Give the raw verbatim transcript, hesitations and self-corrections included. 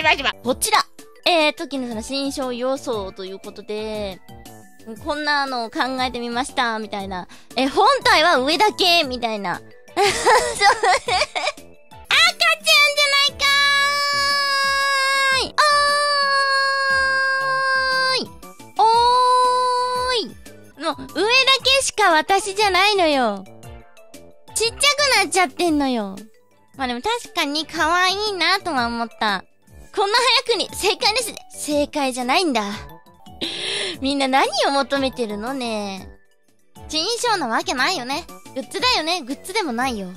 しましま。こちら。えー、時のその心象要素ということで、こんなのを考えてみました、みたいな。え、本体は上だけ、みたいな。赤ちゃんじゃないかーい。おーい。おーい。もう、上だけしか私じゃないのよ。ちっちゃくなっちゃってんのよ。まあでも確かに可愛いなとは思った。こんな早くに正解ですね。正解じゃないんだ。みんな何を求めてるのね。心象なわけないよね。グッズだよね。グッズでもないよ。